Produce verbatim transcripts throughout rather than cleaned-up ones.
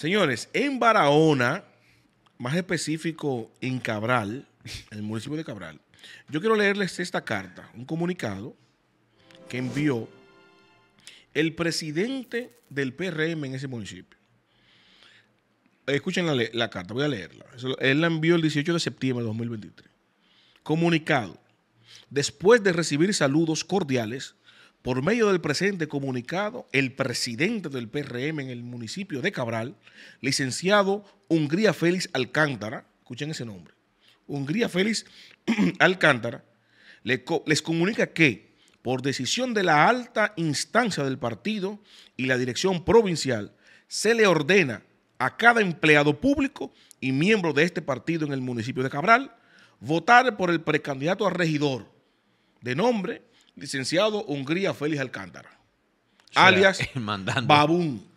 Señores, en Barahona, más específico en Cabral, en el municipio de Cabral, yo quiero leerles esta carta, un comunicado que envió el presidente del P R M en ese municipio. Escuchen la, la carta, voy a leerla. Él la envió el dieciocho de septiembre de dos mil veintitrés. Comunicado. Después de recibir saludos cordiales, por medio del presente comunicado, el presidente del P R M en el municipio de Cabral, licenciado Hungría Félix Alcántara, escuchen ese nombre, Hungría Félix Alcántara, les comunica que, por decisión de la alta instancia del partido y la dirección provincial, se le ordena a cada empleado público y miembro de este partido en el municipio de Cabral votar por el precandidato a regidor de nombre licenciado Hungría Félix Alcántara, o sea, alias Babún.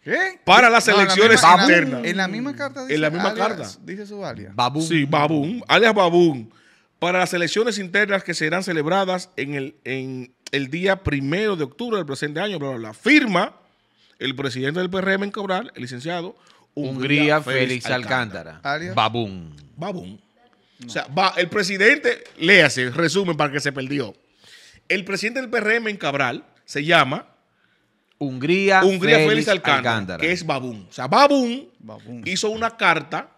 ¿Qué? Para las no, elecciones la misma, internas. En la misma carta dice, en la misma alias, carta. Dice su alias. Babún. Sí, Babún, alias Babún. Para las elecciones internas que serán celebradas en el, en el día primero de octubre del presente año, bla, bla, bla. Firma el presidente del P R M en Cabral, el licenciado Hungría, Hungría Félix Alcántara. Alcántara. Alias Babún. Babún. No. O sea, va, el presidente, léase, resumen para que se perdió. El presidente del P R M en Cabral se llama Hungría, Hungría Félix, Félix Alcántara, Alcántara, que es Babún. O sea, Babún, Babún hizo una carta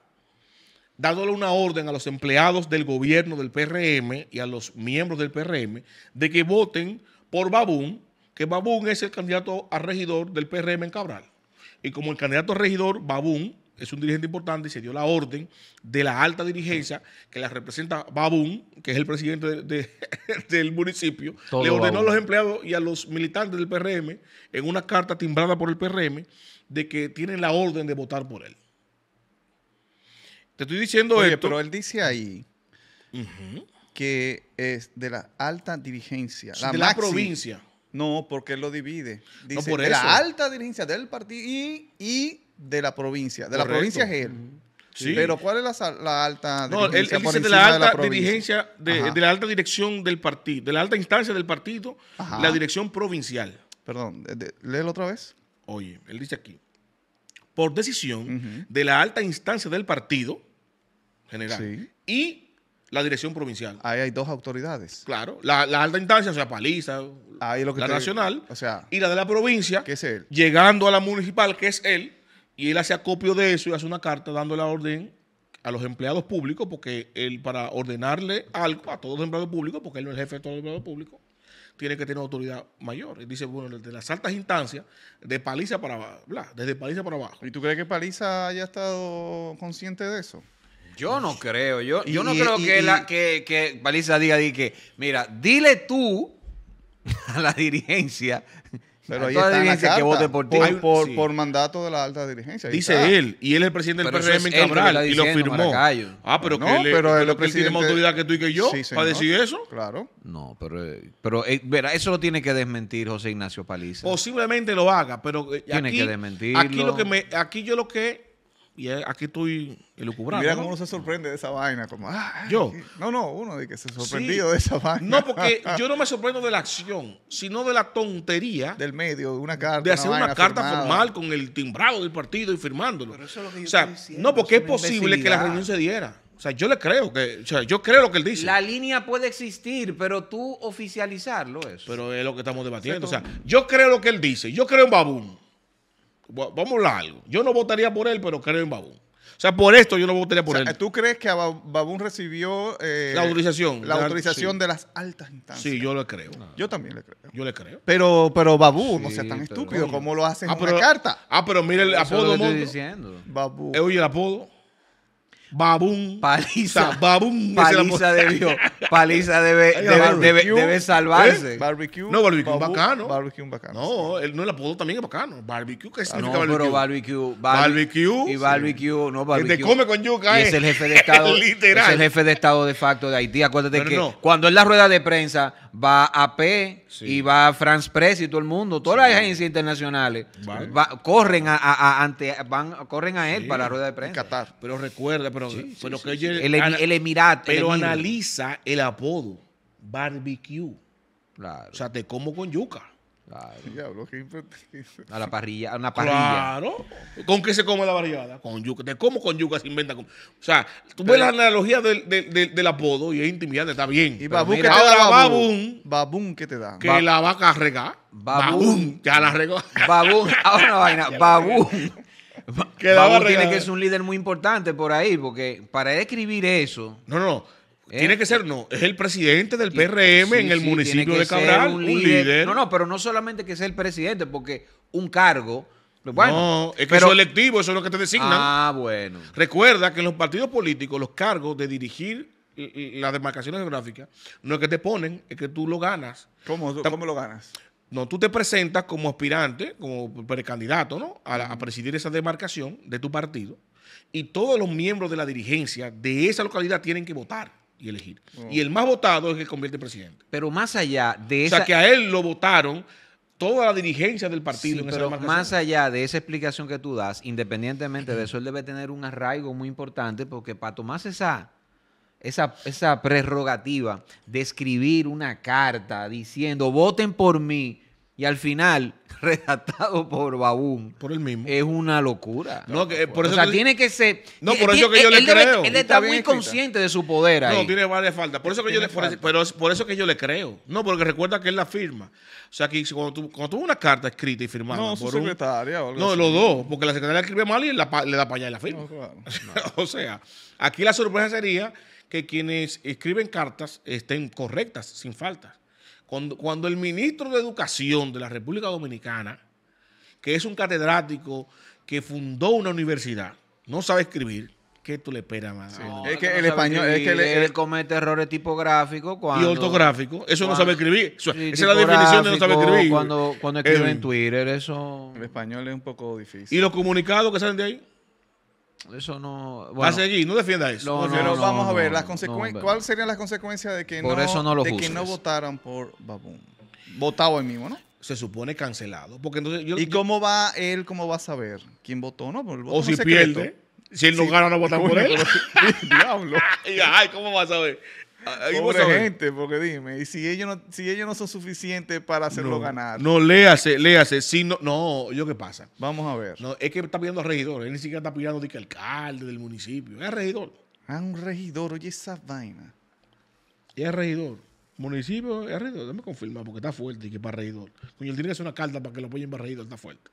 dándole una orden a los empleados del gobierno del P R M y a los miembros del P R M de que voten por Babún, que Babún es el candidato a regidor del P R M en Cabral. Y como el candidato a regidor, Babún es un dirigente importante y se dio la orden de la alta dirigencia que la representa Babún, que es el presidente de, de, del municipio. Todo le ordenó Babún a los empleados y a los militantes del P R M en una carta timbrada por el P R M de que tienen la orden de votar por él. Te estoy diciendo Oye, esto. Pero él dice ahí uh-huh. que es de la alta dirigencia. Sí, la de la provincia. No, porque él lo divide. Dice, no, por de eso. la alta dirigencia del partido y... y de la provincia. De Correcto. la provincia es él. Sí. Pero ¿cuál es la, la alta dirigencia? No, él, él dice de la alta de la dirigencia, de, de la alta dirección del partido, de la alta instancia del partido, Ajá. la dirección provincial. Perdón, de, de, léelo otra vez. Oye, él dice aquí, por decisión uh-huh. de la alta instancia del partido general sí. y la dirección provincial. Ahí hay dos autoridades. Claro, la, la alta instancia, o sea, Paliza, ahí lo que la te, nacional, o sea, y la de la provincia, que es él. Llegando a la municipal, que es él. Y él hace acopio de eso y hace una carta dando la orden a los empleados públicos, porque él, para ordenarle algo a todos los empleados públicos, porque él no es el jefe de todos los empleados públicos, tiene que tener autoridad mayor. Él dice, bueno, desde las altas instancias, de Paliza para abajo, bla, desde Paliza para abajo. ¿Y tú crees que Paliza haya estado consciente de eso? Yo no creo. Yo, yo y, no y, creo y, que, y, la, que, que Paliza diga, diga que, mira, dile tú a la dirigencia... Pero ahí está la carta, que vote por, ti. por, por, sí. por mandato de la alta dirigencia. Ahí dice está. él, y él es el presidente del pero P R M en Cabral y lo firmó. Maracayo. Ah, pero, no, que él, pero él, él tiene más autoridad que tú y que yo sí, para decir eso. Claro. No, pero, pero eh, verá, eso lo tiene que desmentir José Ignacio Paliza. Posiblemente lo haga, pero eh, tiene aquí, que desmentirlo. Aquí, lo que me, aquí yo lo que... Y aquí estoy elucubrando. Mira cómo uno se sorprende de esa vaina. Como, ah, ¿Yo? No, no, uno de que se sorprendió sí. de esa vaina. No, porque yo no me sorprendo de la acción, sino de la tontería. Del medio, de una carta. De hacer una, una carta firmada. formal con el timbrado del partido y firmándolo. Pero eso es lo que yo o sea, diciendo, no, porque es posible que la reunión se diera. O sea, yo le creo que, o sea, yo creo lo que él dice. La línea puede existir, pero tú oficializarlo eso. Pero es lo que estamos debatiendo. O sea, yo creo lo que él dice. Yo creo en Babún. Vamos a hablar algo. Yo no votaría por él, pero creo en Babún. O sea, por esto yo no votaría por o sea, él. ¿Tú crees que Babún recibió eh, la autorización? La autorización sí. de las altas instancias. Sí, yo le creo. No. Yo también le creo. Yo le creo. Pero, pero Babún, sí, no sea tan estúpido coño. como lo hacen ah, en pero, una carta. Ah, pero mira el Eso apodo. Estoy diciendo. Babún. Eh, oye, el apodo. Babún. Paliza. O sea, Babún. Paliza debió. Paliza debe, debe, debe, debe salvarse. ¿Eh? Barbecue. No, barbecue babu, bacano. Barbecue bacano. No, sí. él, no, el apodo también es bacano. Barbecue, ¿qué significa barbecue? No, pero barbecue. Barbecue. Y barbecue, sí. no barbecue. Que te come con yuca. Y es el jefe de Estado. Literal. Es el jefe de Estado de facto de Haití. Acuérdate pero que no. cuando es la rueda de prensa va a P sí. y va a France Press y todo el mundo. Todas sí. las agencias internacionales vale. va, corren a, a, a ante, van, corren a él sí. para la rueda de prensa. Qatar. Pero recuerda, pero Sí, pero sí, que sí, el, el, el Emirato. Pero el analiza el apodo. Barbecue. Claro. O sea, te como con yuca. Claro. Diablo, qué impertinente. A la parrilla, a una parrilla. Claro. ¿Con qué se come la barrigada? Con yuca. ¿De cómo con yuca se inventa? Con... O sea, tú pero... ves la analogía del, del, del, del apodo y es intimidante, está bien. Y babú, ¿qué te da babún? Babún, ¿qué te da? Que Bab... la va a cargar. Babún. Ya la regó. Babún. Ahora una vaina. Babún. Que babún tiene que ser un líder muy importante por ahí, porque para escribir eso... No, no, no. ¿Eh? Tiene que ser, no, es el presidente del P R M sí, en el sí, municipio de Cabral, un líder. un líder. No, no, pero no solamente que sea el presidente, porque un cargo... Bueno, no, es que pero, eso es electivo, eso es lo que te designan. Ah, bueno. Recuerda que en los partidos políticos los cargos de dirigir las demarcaciones geográficas no es que te ponen, es que tú lo ganas. ¿Cómo, cómo lo ganas? No, tú te presentas como aspirante, como precandidato, ¿no? A, la, a presidir esa demarcación de tu partido y todos los miembros de la dirigencia de esa localidad tienen que votar y elegir. Oh. Y el más votado es el que convierte en presidente. Pero más allá de esa... O sea, que a él lo votaron toda la dirigencia del partido. Sí, en pero esa más allá de esa explicación que tú das, independientemente de eso, él debe tener un arraigo muy importante porque para tomarse esa, esa, esa prerrogativa de escribir una carta diciendo voten por mí y al final redactado por Babún. Por el mismo. Es una locura. No, que, por eso o sea, que, tiene que ser... No, por eso que él, yo le creo. Debe, él está, está muy escrita. consciente de su poder ahí. No, tiene varias faltas. Por eso que yo le, por, pero es, por eso que yo le creo. No, porque recuerda que él la firma. O sea, que cuando tú cuando tuvo una carta escrita y firmada... No, por su un, secretaria. O no, así. los dos. Porque la secretaria escribe mal y la, le da para allá y la firma. No, claro. O sea, aquí la sorpresa sería que quienes escriben cartas estén correctas, sin faltas. Cuando, cuando el ministro de Educación de la República Dominicana, que es un catedrático que fundó una universidad, no sabe escribir, ¿qué tú le esperas más? Sí, no, es que no el español... Escribir, es que le, él, él comete errores tipográficos cuando... Y ortográficos. Eso cuando, no sabe escribir. Eso, sí, esa es la definición de no saber escribir. Cuando, cuando escribe en Twitter, eso... El español es un poco difícil. ¿Y los comunicados que salen de ahí? Eso no... Bueno, a seguir, no defienda eso. No, no, pero no, vamos no, a ver, las no, ¿cuáles serían las consecuencias de que, por no, eso no, lo de que no votaran por Babún? Votado él mismo, ¿no? Se supone cancelado. Porque entonces yo, ¿Y yo, cómo va él, cómo va a saber quién votó? ¿No? Voto o si secreto. pierde. Si él no sí. gana, no votan por él. Diablo. Ay, ¿cómo va a saber? Pobre gente, porque dime, y si ellos no, si ellos no son suficientes para hacerlo no, ganar. No, léase, léase. Si no, no, yo qué pasa. Vamos a ver. No, es que está pidiendo a regidor, él ni siquiera está pidiendo de que alcalde del municipio. Es regidor. Ah, un regidor, oye, esa vaina. Es regidor. Municipio es regidor, déjame confirmar, porque está fuerte y que para regidor. Coño, él tiene que hacer una carta para que lo apoyen para regidor, está fuerte.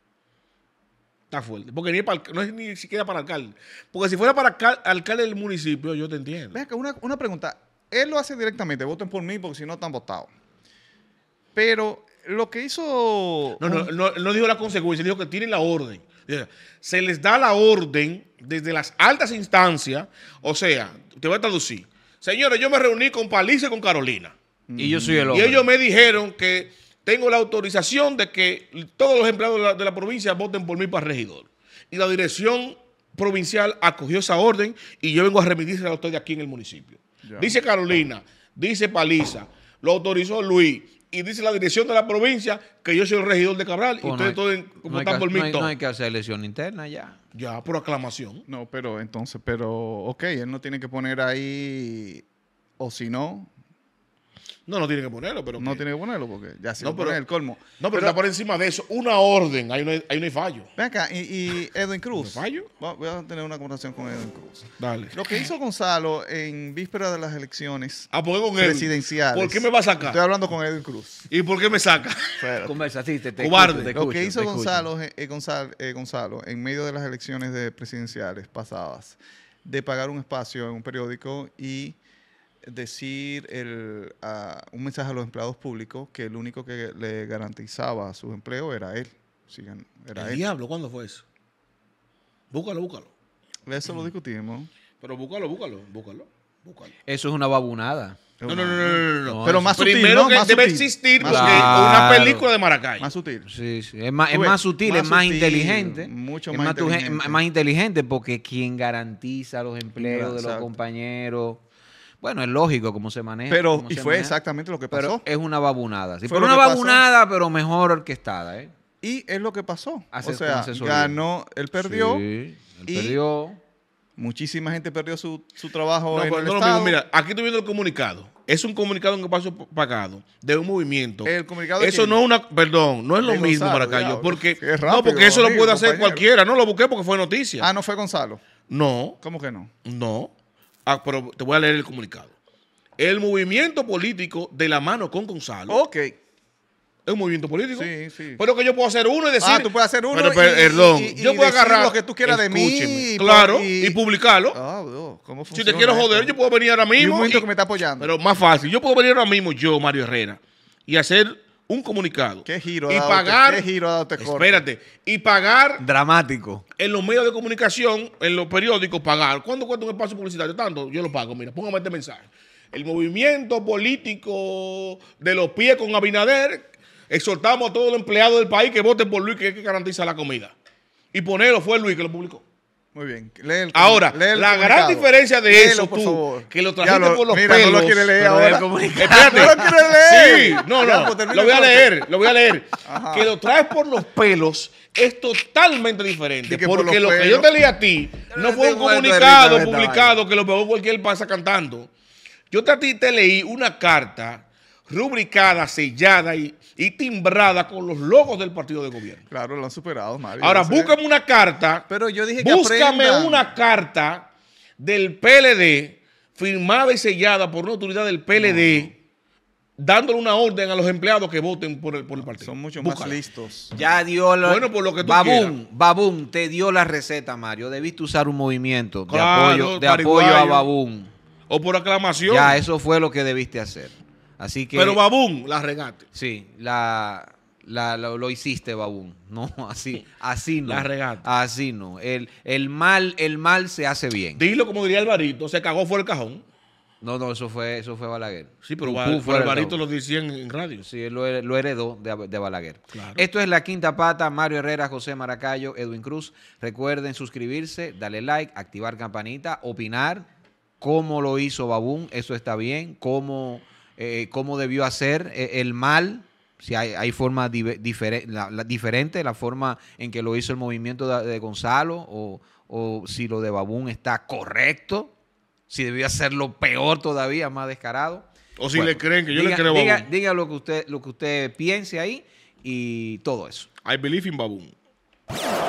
Está fuerte. Porque ni para, no es ni siquiera para alcalde. Porque si fuera para alcal, alcalde del municipio, yo te entiendo. Venga, una, una pregunta. Él lo hace directamente, voten por mí porque si no están votados. Pero lo que hizo... No, no, no, no dijo la consecuencia, dijo que tienen la orden. Se les da la orden desde las altas instancias, o sea, te voy a traducir. Señores, yo me reuní con Paliza y con Carolina. Mm. Y yo soy el hombre. Y ellos me dijeron que tengo la autorización de que todos los empleados de la, de la provincia voten por mí para regidor. Y la dirección provincial acogió esa orden y yo vengo a remitírsela a ustedes aquí en el municipio. Ya. Dice Carolina, dice Paliza, lo autorizó Luis y dice la dirección de la provincia que yo soy el regidor de Cabral pues y ustedes no todos no votan que, por mí. No hay, no hay que hacer elección interna ya. Ya, por aclamación. No, pero entonces, pero ok, él no tiene que poner ahí o si no... No, no tiene que ponerlo, pero... No ¿qué? tiene que ponerlo porque ya se no, pone el colmo. No, pero, pero está por encima de eso. Una orden, ahí no hay, ahí no hay fallo. Ven acá, y, y Edwin Cruz. ¿No fallo? Voy a tener una conversación con Edwin Cruz. Dale. Lo que hizo Gonzalo en víspera de las elecciones ah, ¿por con presidenciales. ¿Por qué me va a sacar? Estoy hablando con Edwin Cruz. ¿Y por qué me saca? Conversa, sí, te, te Cobarde. Escucho, te escucho, Lo que hizo Gonzalo, eh, Gonzalo, eh, Gonzalo en medio de las elecciones de presidenciales pasadas, de pagar un espacio en un periódico y... decir el, uh, un mensaje a los empleados públicos que el único que le garantizaba su empleo era él. Sí, era el él. diablo, ¿cuándo fue eso? Búscalo, búscalo. Eso mm. lo discutimos. Pero búscalo, búscalo, búscalo, búscalo. Eso es una babunada. No, no, no, no, no. no pero más sutil, Primero ¿no? que más debe sutil. existir porque claro. una película de Maracayo. Más sutil. Sí, sí. Es más, es más sutil, más es más sutil, inteligente. Mucho es más inteligente. Más, más inteligente porque quien garantiza los empleos Exacto. de los compañeros... Bueno, es lógico cómo se maneja. Pero, y fue maneja. exactamente lo que pasó. Pero es una babunada. Sí, fue una babunada, pasó. pero mejor orquestada. ¿eh? Y es lo que pasó. Hace, o sea, ganó, él perdió. Sí, él y perdió. Muchísima gente perdió su, su trabajo no, en el no Estado. Mismo, mira, aquí estoy viendo el comunicado. Es un comunicado en espacio pagado de un movimiento. El comunicado eso no es una... Perdón, no es lo mismo, Gonzalo, Maracayo. Porque, rápido, no, porque eso amigo, lo puede hacer compañero. cualquiera. No, lo busqué porque fue noticia. Ah, ¿no fue Gonzalo? No. ¿Cómo que no? No. Ah, pero te voy a leer el comunicado. El movimiento político de la mano con Gonzalo. Ok. Es un movimiento político. Sí, sí. Pero que yo puedo hacer uno y decir... Ah, tú puedes hacer uno pero, pero, y, perdón. Y, y, yo puedo agarrar lo que tú quieras de mí. Claro, y, y publicarlo. Oh, ¿cómo funciona? Si te quiero joder, yo puedo venir ahora mismo. Y un momento y, que me está apoyando. Pero más fácil. Yo puedo venir ahora mismo, yo, Mario Herrera, y hacer un comunicado. ¿Qué giro ha dado? Y pagar... Te, ¿Qué giro ha dado? Te espérate. Y pagar... Dramático. En los medios de comunicación, en los periódicos, pagar. ¿Cuánto cuesta un espacio publicitario? Tanto, yo lo pago. Mira, póngame este mensaje. El movimiento político de los pies con Abinader... Exhortamos a todos los empleados del país que voten por Luis, que es que garantiza la comida. Y ponerlo fue Luis que lo publicó. Muy bien. Lee el, ahora, lee el la comunicado. Gran diferencia de Léelo, eso, por tú, favor. que lo trajiste lo, por los mira, pelos. No lo quiere leer ahora. Espérate. No lo quiere leer. Sí, no, no. Ya, pues, lo voy a leer, lo voy a leer. Ajá. Que lo traes por los pelos es totalmente diferente. Porque por lo pelos. que yo te leí a ti no fue un comunicado rita, publicado que lo pegó cualquier pasa cantando. Yo te, a ti te leí una carta rubricada, sellada y, y timbrada con los logos del partido de gobierno. Claro, lo han superado, Mario. Ahora, no sé. búscame una carta. Pero yo dije que búscame aprendan. una carta del P L D firmada y sellada por una autoridad del P L D no. dándole una orden a los empleados que voten por el, por el partido. Son mucho Búscala. más listos. Ya dio la... Bueno, por lo que tú Babún, Babún, te dio la receta, Mario. Debiste usar un movimiento de claro, apoyo, de apoyo a Babún. O por aclamación. Ya, eso fue lo que debiste hacer. Así que, pero Babún, la regaste. Sí, la, la, la, lo hiciste, Babún. No, así, así no. La regaste. Así no. El, el, mal, el mal se hace bien. Dilo como diría Alvarito, se cagó fuera el cajón. No, no, eso fue, eso fue Balaguer. Sí, pero Uf, fue Alvarito lo decía en radio. Sí, él lo, lo heredó de, de Balaguer. Claro. Esto es La Quinta Pata. Mario Herrera, José Maracayo, Edwin Cruz. Recuerden suscribirse, darle like, activar campanita, opinar cómo lo hizo Babún, eso está bien, cómo... Eh, cómo debió hacer eh, el mal, si hay, hay formas diferentes, la, la, diferente, la forma en que lo hizo el movimiento de, de Gonzalo, o, o si lo de Babún está correcto, si debió hacerlo peor todavía, más descarado. O si bueno, le creen que yo diga, le creo a Babún. Diga, diga lo que usted, lo que usted piense ahí y todo eso. I believe in Babún.